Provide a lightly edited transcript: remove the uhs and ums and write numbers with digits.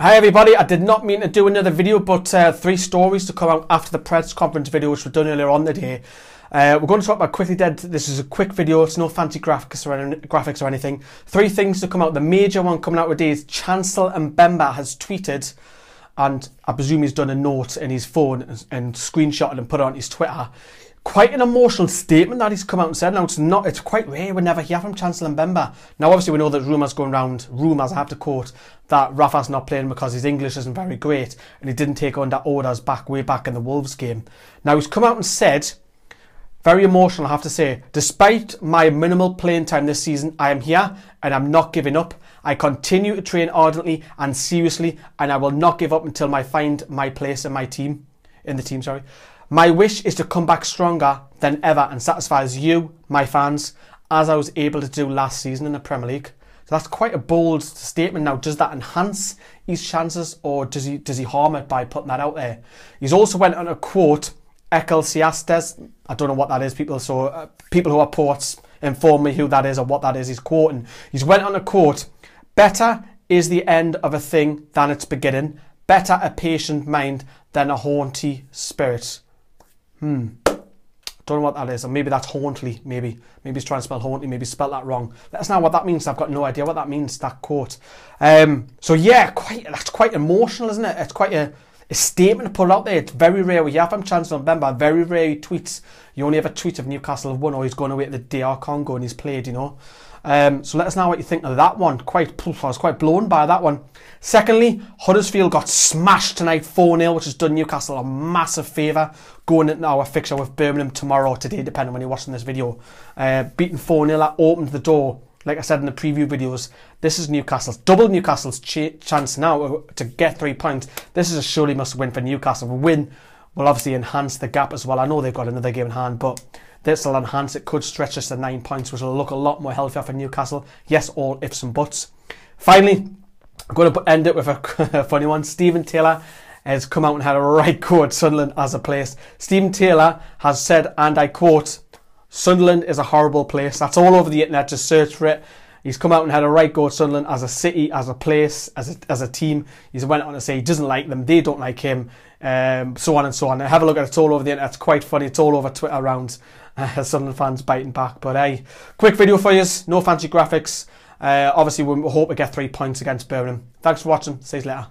Hi everybody, I did not mean to do another video, but three stories to come out after the press conference video which we've done earlier on today. We're going to talk about Quickly Dead. This is a quick video, it's no fancy graphics or anything. Three things to come out. The major one coming out today is Chancel Mbemba has tweeted, and I presume he's done a note in his phone and screenshotted and put it on his Twitter. Quite an emotional statement that he's come out and said. Now it's quite rare we never hear from Chancel Mbemba. Now obviously we know there's rumours going around, rumours I have to quote, that Rafa's not playing because his English isn't very great and he didn't take under orders way back in the Wolves game. Now he's come out and said, very emotional I have to say, despite my minimal playing time this season, I am here and I'm not giving up. I continue to train ardently and seriously and I will not give up until I find my place in the team. My wish is to come back stronger than ever and satisfies you, my fans, as I was able to do last season in the Premier League. So that's quite a bold statement. Now, does that enhance his chances or does he harm it by putting that out there? He's also went on a quote, Ecclesiastes. I don't know what that is, people. So people who are poets inform me who that is or what that is he's quoting. He's went on a quote, better is the end of a thing than its beginning. Better a patient mind than a haughty spirit. Don't know what that is, or maybe that's hauntly, maybe he's trying to spell hauntly, maybe spelled that wrong. Let us know what that means. I've got no idea what that means, that quote. So yeah, that's quite emotional, isn't it? It's quite a statement to put out there. It's very rare we hear from Chancel Mbemba, very rare he tweets. You only ever tweet if Newcastle have won or he's going away to the DR Congo and he's played, you know. So let us know what you think of that one. I was quite blown by that one. Secondly, Huddersfield got smashed tonight 4-0, which has done Newcastle a massive favour going into our fixture with Birmingham tomorrow or today, depending on when you're watching this video. Beating 4-0, that opened the door. Like I said in the preview videos, this is Newcastle's chance now to get 3 points. This is a surely must win for Newcastle. A win will obviously enhance the gap as well. I know they've got another game in hand, but this will enhance it, could stretch us to 9 points, which will look a lot more healthier for Newcastle. Yes, all ifs and buts. Finally, I'm going to end it with a funny one. Stephen Taylor has come out and had a right go at Sunderland as a place. Stephen Taylor has said, and I quote, Sunderland is a horrible place. That's all over the internet, just search for it. He's come out and had a right go at Sunderland as a city, as a place, as a team. He's went on to say he doesn't like them, they don't like him, so on and so on. Have a look at it, it's all over the internet, it's quite funny, it's all over Twitter rounds. Sunderland fans biting back, but hey, quick video for you, no fancy graphics. Obviously we hope to get 3 points against Birmingham. Thanks for watching, see you later.